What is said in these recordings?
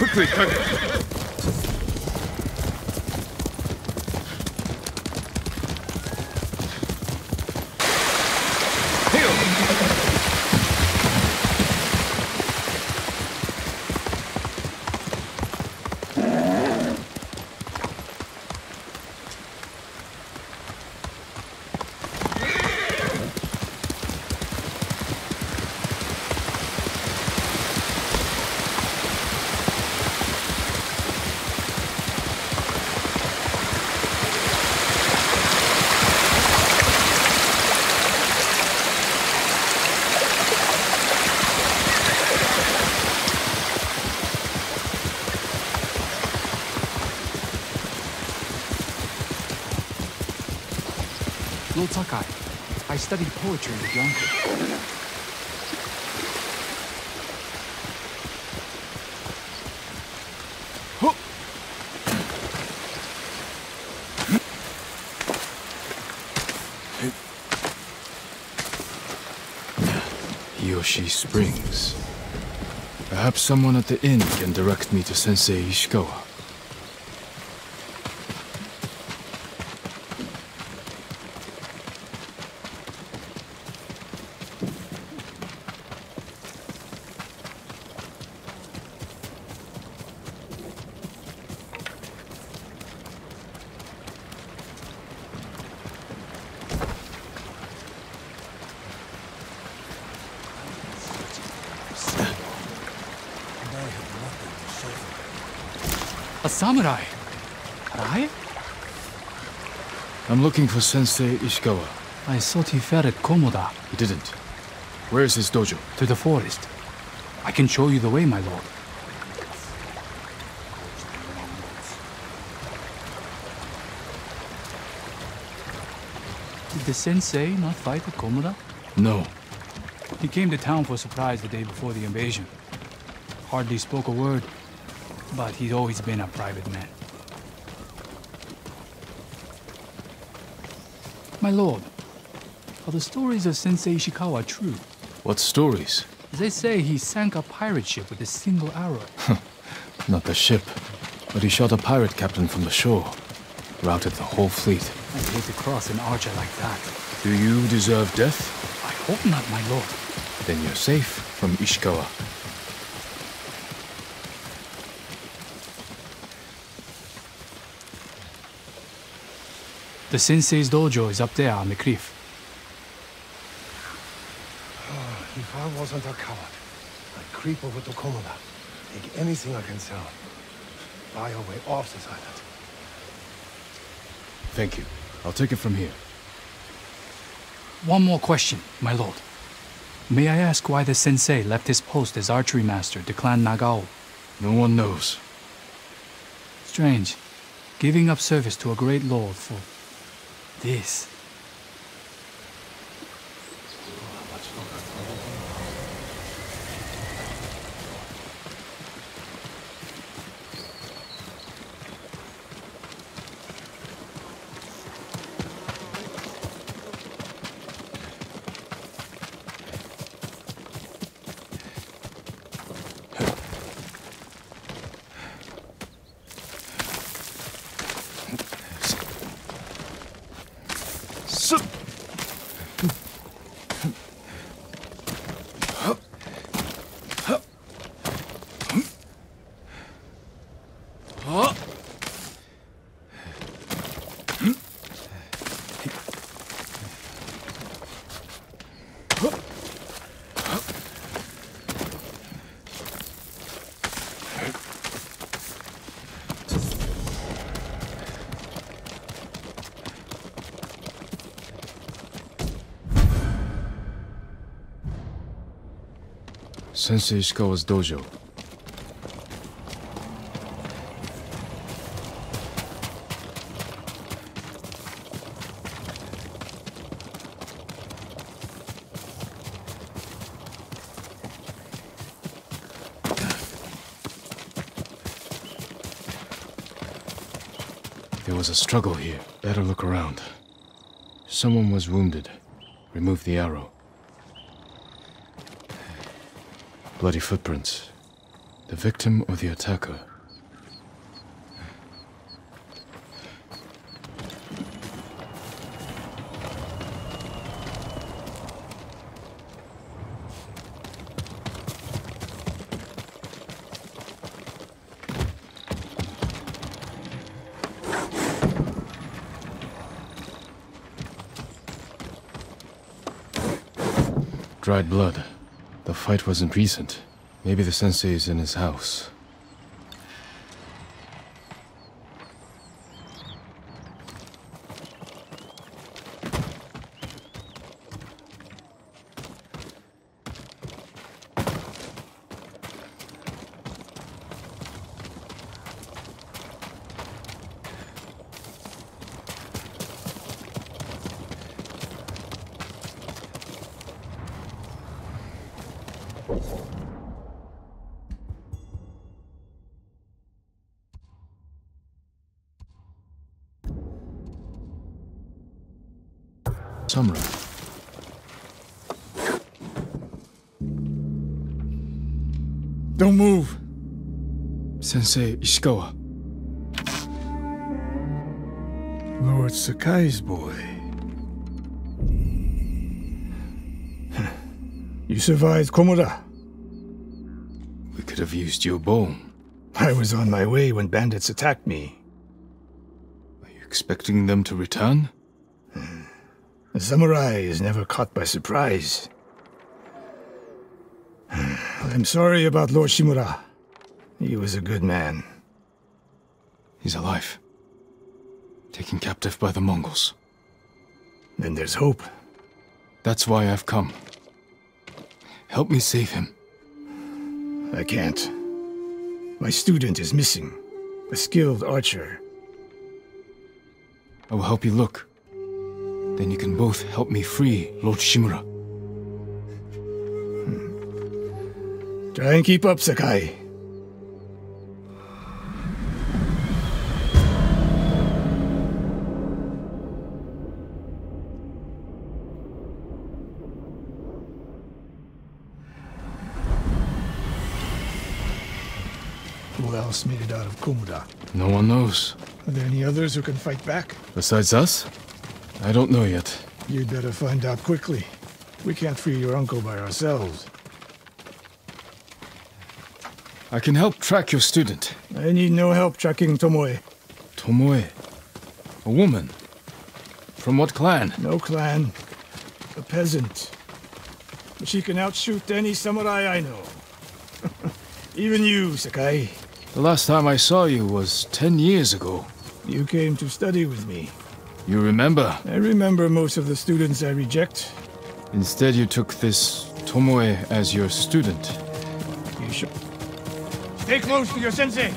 Quickly, Kage! Lord Sakai, I studied poetry with Yonko. Yoshi Springs. Perhaps someone at the inn can direct me to Sensei Ishikawa. Samurai? Arai? I'm looking for Sensei Ishikawa. I thought he fell at Komoda. He didn't. Where is his dojo? To the forest. I can show you the way, my lord. Did the sensei not fight at Komoda? No. He came to town for a surprise the day before the invasion. Hardly spoke a word. But he's always been a private man. My lord, are the stories of Sensei Ishikawa true? What stories? They say he sank a pirate ship with a single arrow. Not the ship, but he shot a pirate captain from the shore. Routed the whole fleet. I hate to cross an archer like that. Do you deserve death? I hope not, my lord. Then you're safe from Ishikawa. The sensei's dojo is up there on the cliff. Oh, if I wasn't a coward, I'd creep over to Komoda, take anything I can sell, buy our way off this island. Thank you. I'll take it from here. One more question, my lord. May I ask why the sensei left his post as archery master to clan Nagao? No one knows. Strange. Giving up service to a great lord for... this. Sensei Ishikawa's dojo. There was a struggle here. Better look around. Someone was wounded. Remove the arrow. Bloody footprints. The victim or the attacker? Dried blood. The fight wasn't recent. Maybe the sensei is in his house. Summary. Don't move! Sensei Ishikawa. Lord Sakai's boy. You survived Komoda. We could have used your bone. I was on my way when bandits attacked me. Are you expecting them to return? A samurai is never caught by surprise. I'm sorry about Lord Shimura. He was a good man. He's alive. Taken captive by the Mongols. Then there's hope. That's why I've come. Help me save him. I can't. My student is missing. A skilled archer. I will help you look. Then you can both help me free Lord Shimura. Try and keep up, Sakai. Who else made it out of Komoda? No one knows. Are there any others who can fight back? Besides us? I don't know yet. You'd better find out quickly. We can't free your uncle by ourselves. I can help track your student. I need no help tracking Tomoe. Tomoe? A woman? From what clan? No clan. A peasant. But she can outshoot any samurai I know. Even you, Sakai. The last time I saw you was 10 years ago. You came to study with me. You remember? I remember most of the students I reject. Instead, you took this Tomoe as your student. You should... Stay close to your sensei!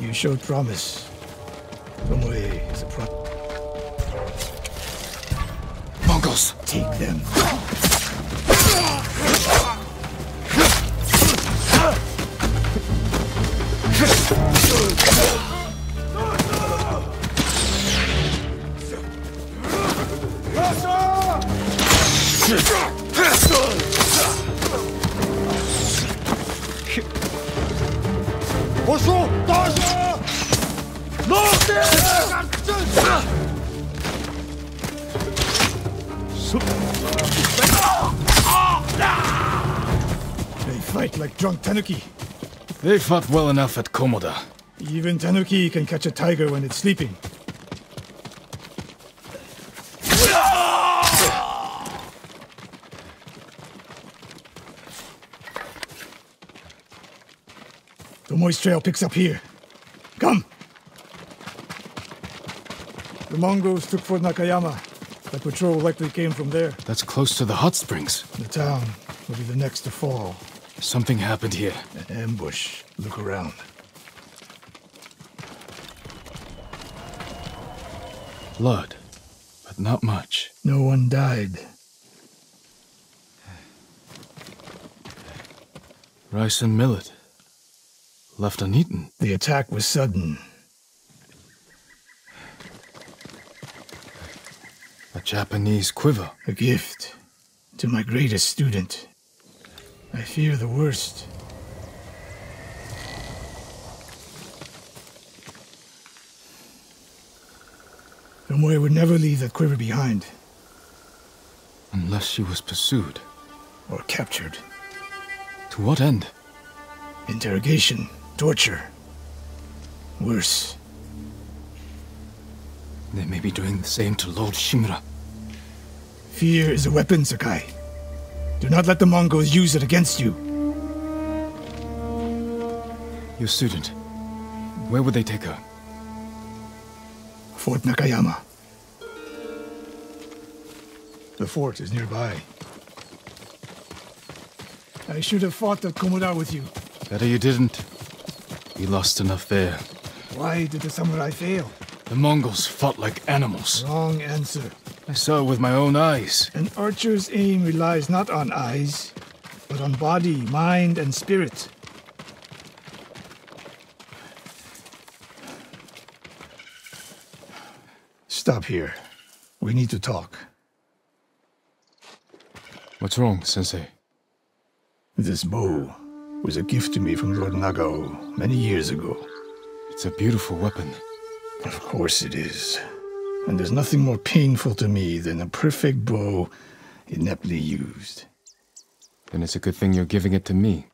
You showed promise. Tomoe is a pro... Mongols! Take them. Drunk tanuki. They fought well enough at Komoda. Even tanuki can catch a tiger when it's sleeping. Tomoe's trail picks up here. Come! The Mongols took Fort Nakayama. The patrol likely came from there. That's close to the hot springs. The town will be the next to fall. Something happened here. An ambush. Look around. Blood, but not much. No one died. Rice and millet. Left uneaten. The attack was sudden. A Japanese quiver. A gift to my greatest student. I fear the worst. Tomoe would never leave that quiver behind. Unless she was pursued. Or captured. To what end? Interrogation, torture. Worse. They may be doing the same to Lord Shimura. Fear is a weapon, Sakai. Do not let the Mongols use it against you. Your student, where would they take her? Fort Nakayama. The fort is nearby. I should have fought the Komoda with you. Better you didn't. We lost enough there. Why did the samurai fail? The Mongols fought like animals. Wrong answer. I saw it with my own eyes. An archer's aim relies not on eyes, but on body, mind, and spirit. Stop here. We need to talk. What's wrong, Sensei? This bow was a gift to me from Lord Nagao many years ago. It's a beautiful weapon. Of course it is. And there's nothing more painful to me than a perfect bow ineptly used. Then it's a good thing you're giving it to me.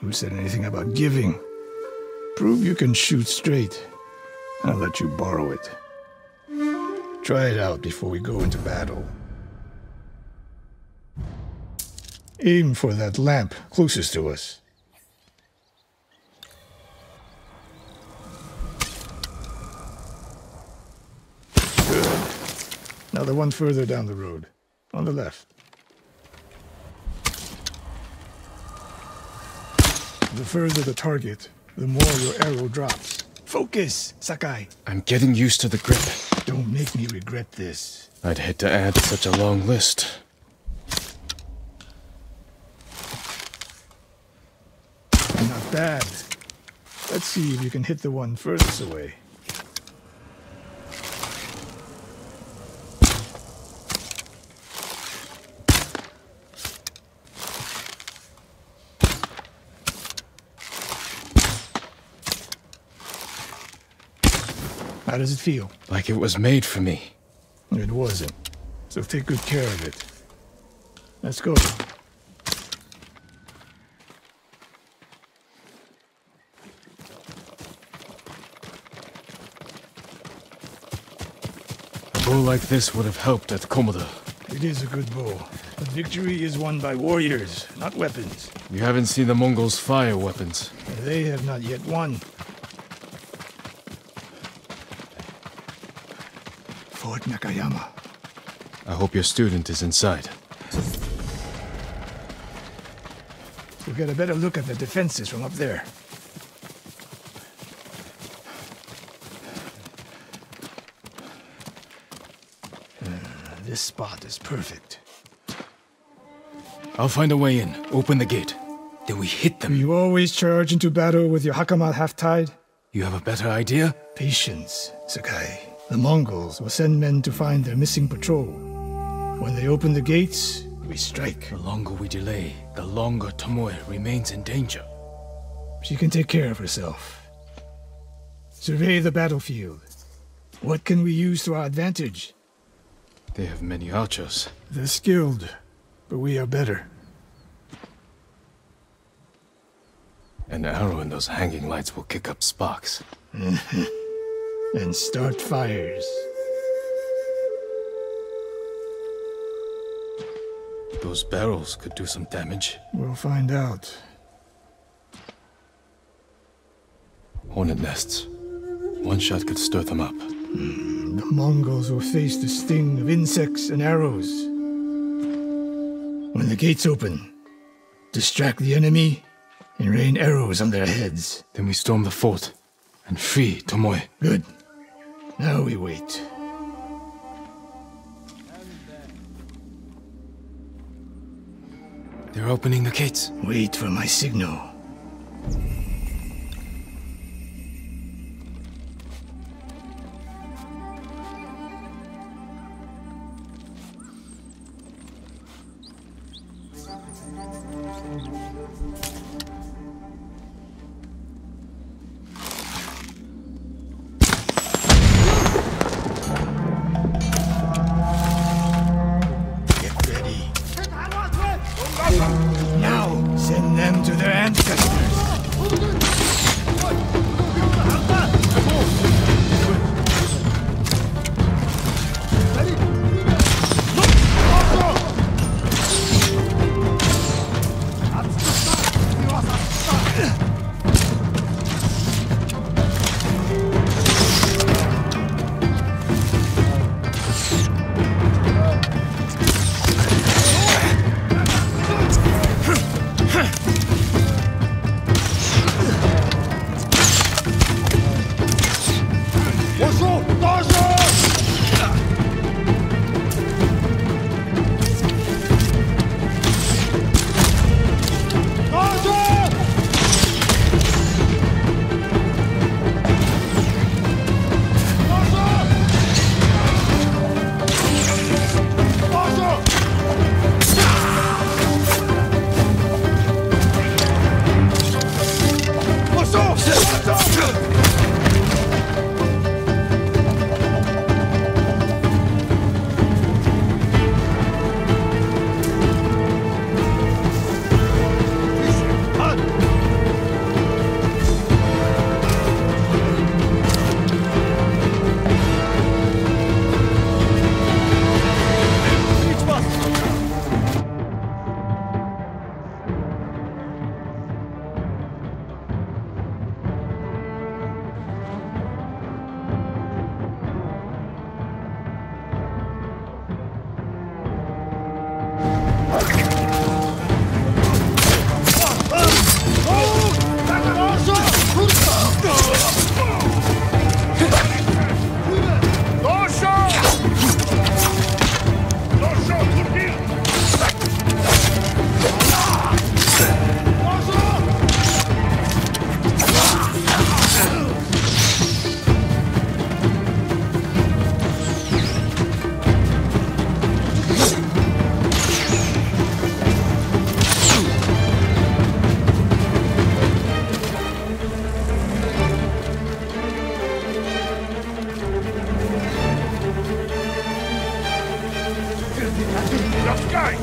Who said anything about giving? Prove you can shoot straight. I'll let you borrow it. Try it out before we go into battle. Aim for that lamp closest to us. Good. Now the one further down the road, on the left. The further the target, the more your arrow drops. Focus, Sakai! I'm getting used to the grip. Don't make me regret this. I'd hate to add to such a long list. Not bad. Let's see if you can hit the one furthest away. How does it feel? Like it was made for me. It wasn't. So take good care of it. Let's go. A bow like this would have helped at Komoda. It is a good bow, but victory is won by warriors, not weapons. You haven't seen the Mongols fire weapons. They have not yet won. Fort Nakayama. I hope your student is inside. We'll get a better look at the defenses from up there. This spot is perfect. I'll find a way in. Open the gate. Then we hit them. Do you always charge into battle with your hakama half-tied? You have a better idea? Patience, Sakai. The Mongols will send men to find their missing patrol. When they open the gates, we strike. The longer we delay, the longer Tomoe remains in danger. She can take care of herself. Survey the battlefield. What can we use to our advantage? They have many archers. They're skilled, but we are better. An arrow in those hanging lights will kick up sparks. And start fires. Those barrels could do some damage. We'll find out. Hornet nests. One shot could stir them up. The Mongols will face the sting of insects and arrows. When the gates open, distract the enemy and rain arrows on their heads. Then we storm the fort and free Tomoe. Good. Now we wait. They're opening the gates. Wait for my signal. Sakai!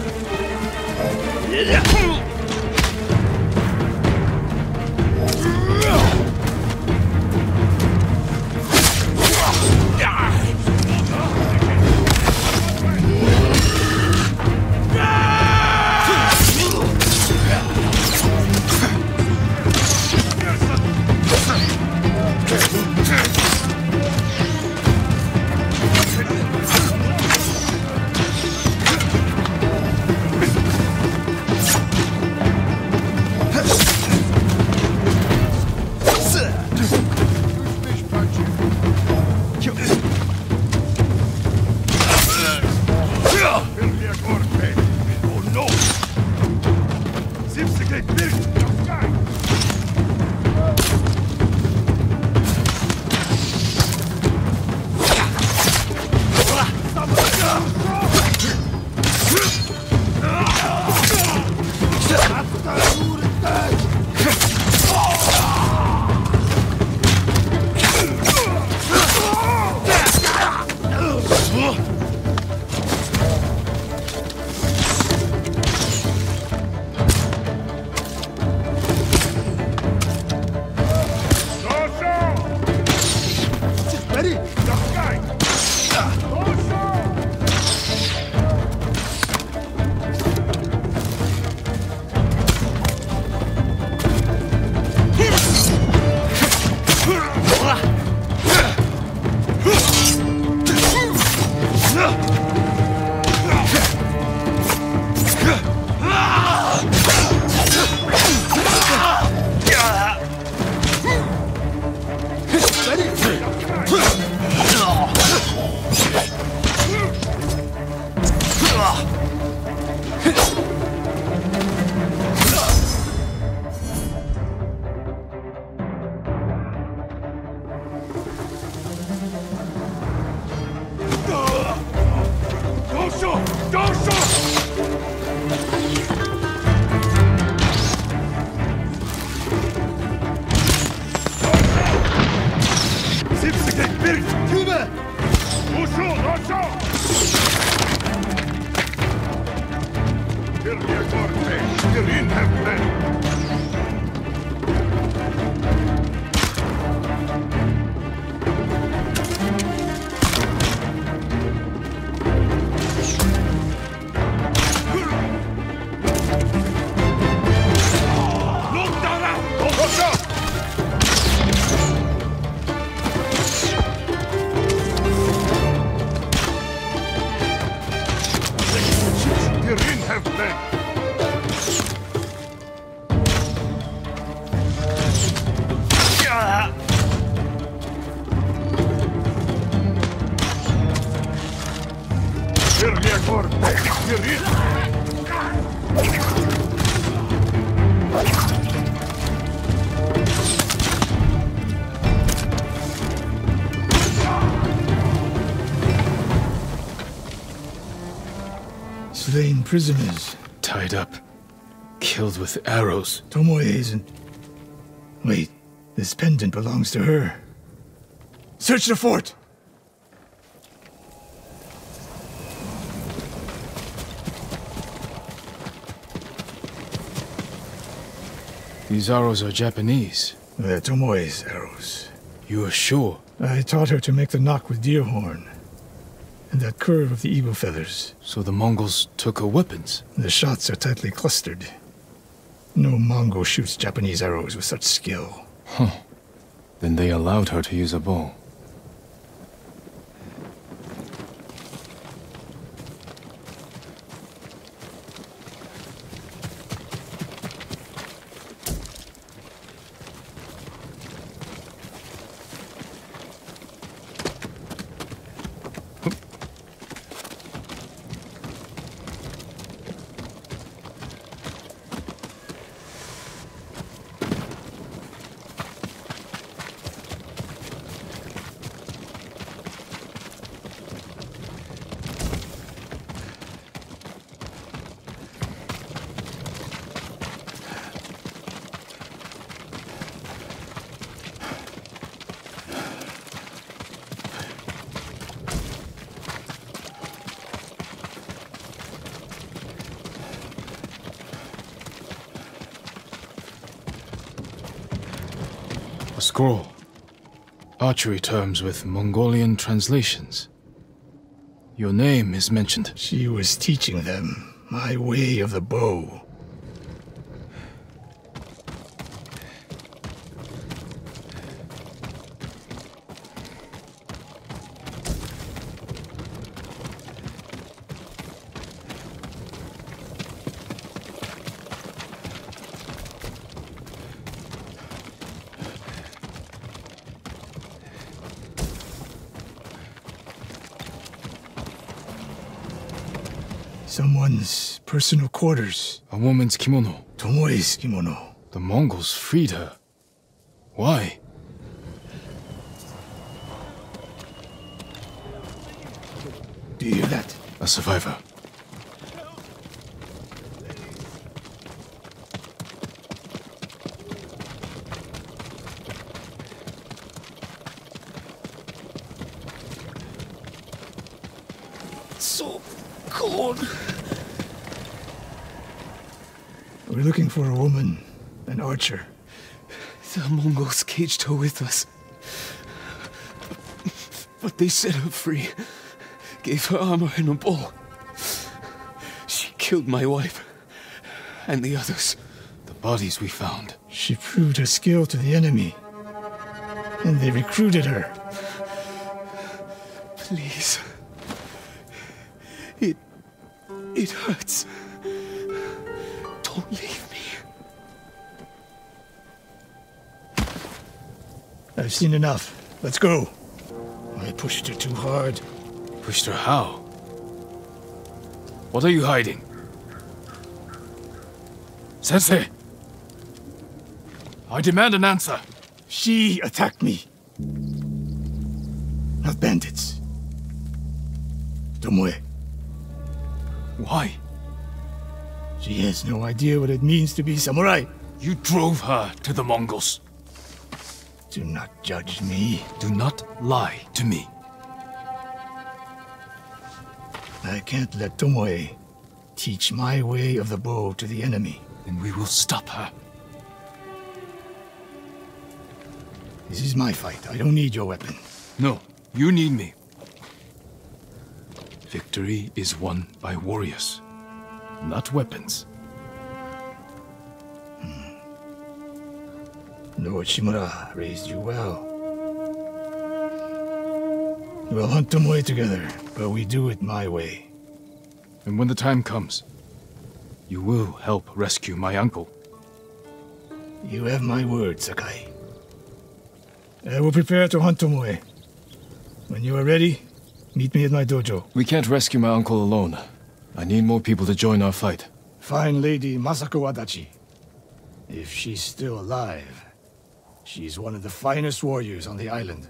Slain prisoners. Tied up. Killed with arrows. Tomoe isn't... Wait, this pendant belongs to her. Search the fort! These arrows are Japanese. They're Tomoe's arrows. You are sure? I taught her to make the knock with deer horn. And that curve of the eagle feathers. So the Mongols took her weapons? The shots are tightly clustered. No Mongol shoots Japanese arrows with such skill. Huh. Then they allowed her to use a bow. A scroll. Archery terms with Mongolian translations. Your name is mentioned. She was teaching them my way of the bow. Someone's personal quarters. A woman's kimono. Tomoe's kimono. The Mongols freed her. Why? Do you hear that? A survivor. It's so cold. We're looking for a woman, an archer. The Mongols caged her with us. But they set her free, gave her armor and a bow. She killed my wife and the others. The bodies we found. She proved her skill to the enemy, and they recruited her. Please. It hurts. Don't leave me. I've seen enough. Let's go. I pushed her too hard. Pushed her how? What are you hiding? Sensei! I demand an answer. She attacked me. Not bandits. Tomoe. Why? She has no idea what it means to be samurai. You drove her to the Mongols. Do not judge me. Do not lie to me. I can't let Tomoe teach my way of the bow to the enemy. Then we will stop her. This is my fight. I don't need your weapon. No, you need me. Victory is won by warriors. Not weapons. Lord Shimura raised you well. We'll hunt Tomoe together, but we do it my way. And when the time comes, you will help rescue my uncle. You have my word, Sakai. I will prepare to hunt Tomoe. When you are ready, meet me at my dojo. We can't rescue my uncle alone. I need more people to join our fight. Find Lady Masako Wadachi. If she's still alive, she's one of the finest warriors on the island.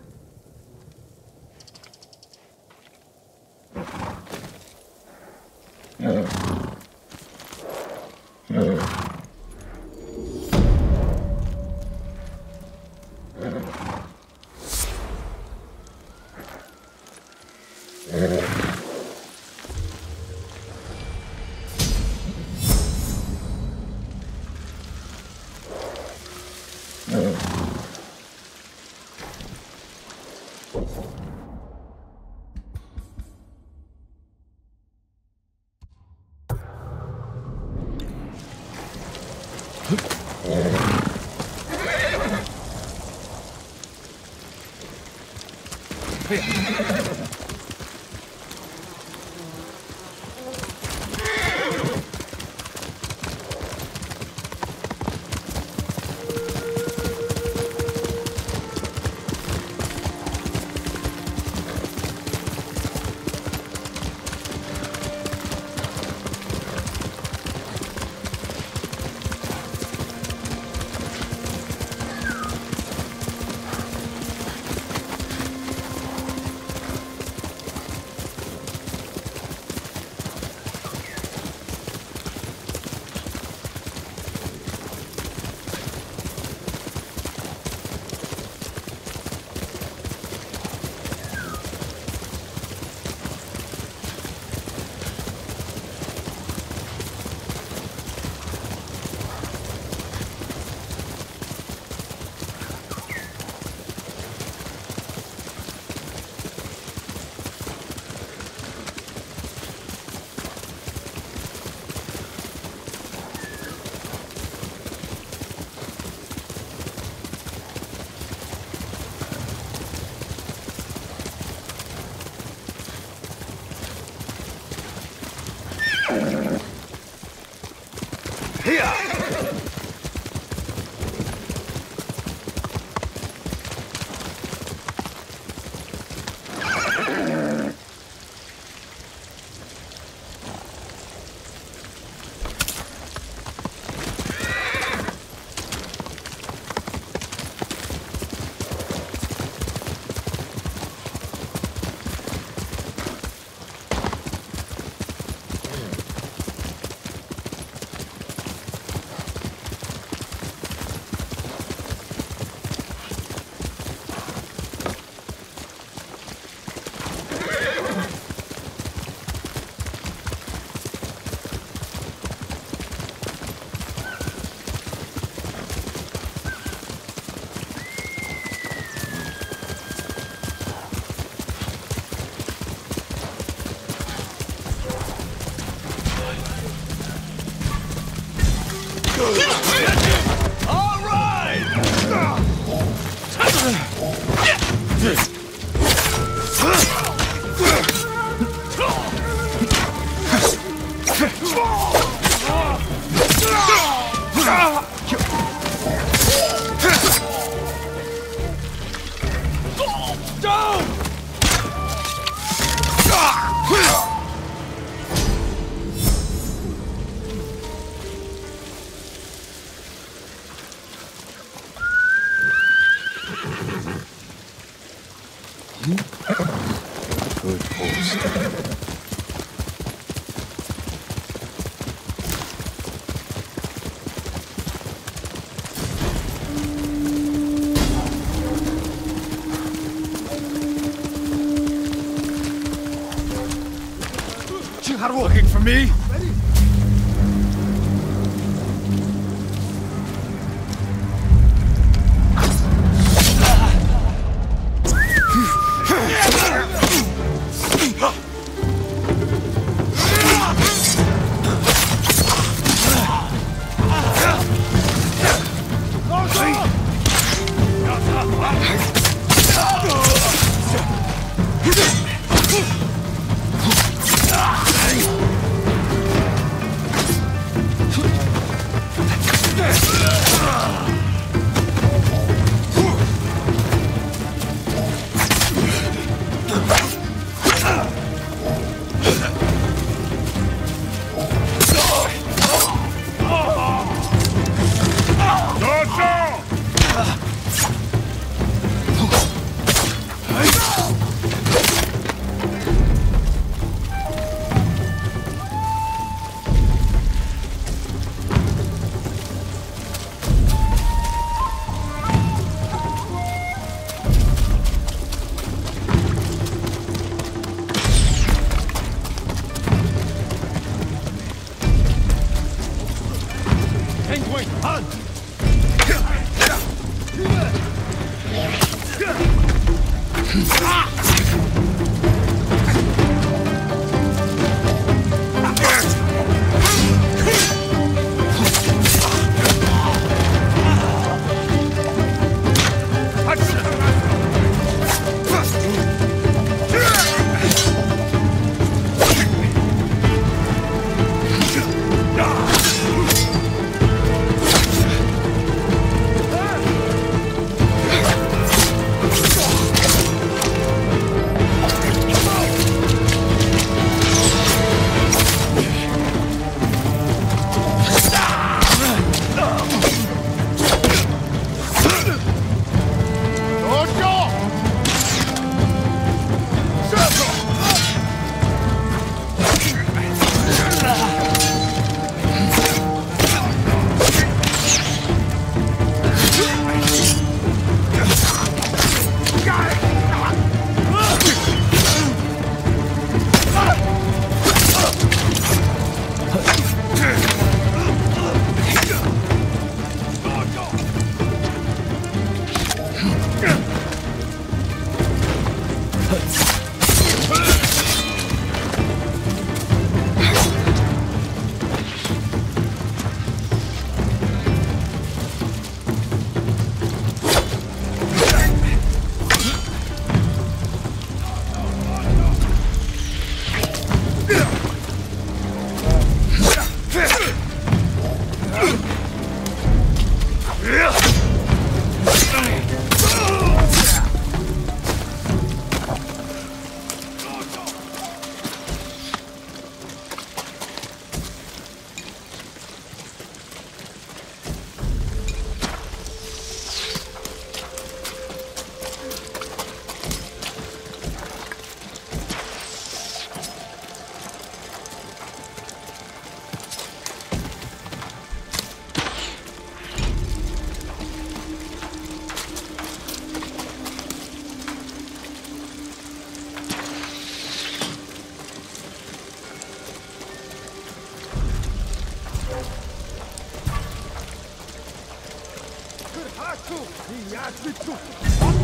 Looking for me?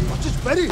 Was ist Betty?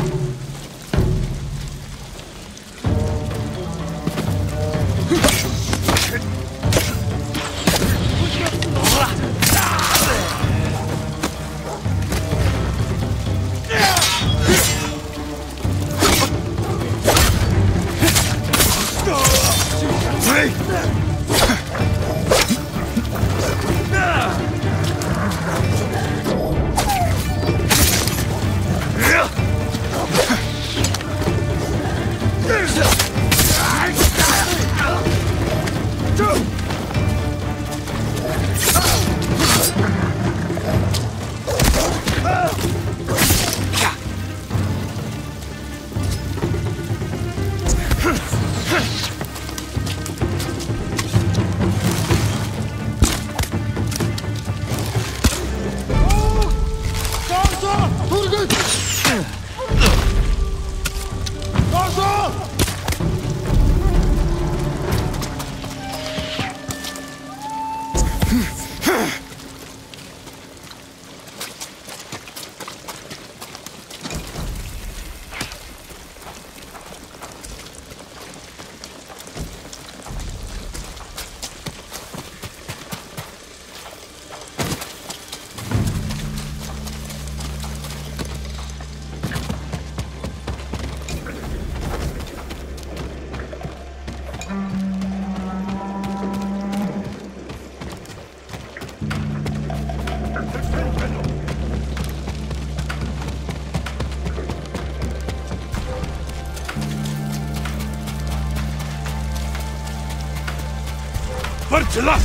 Till us!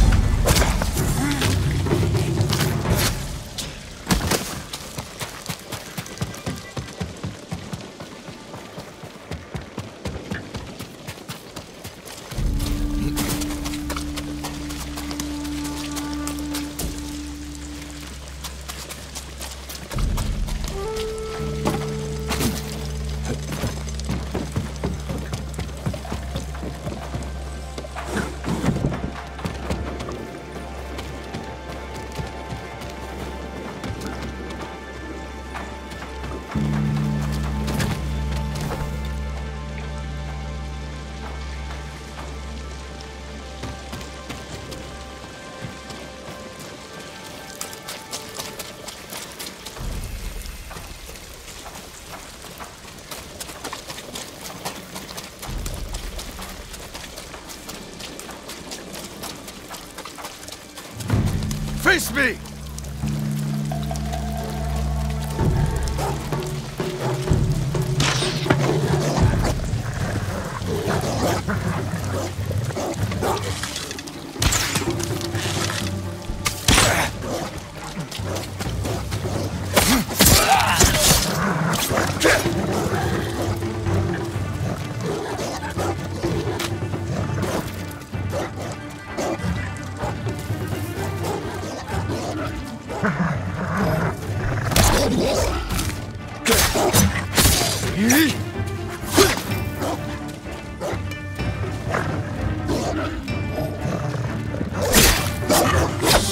Face me!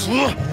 Whoa!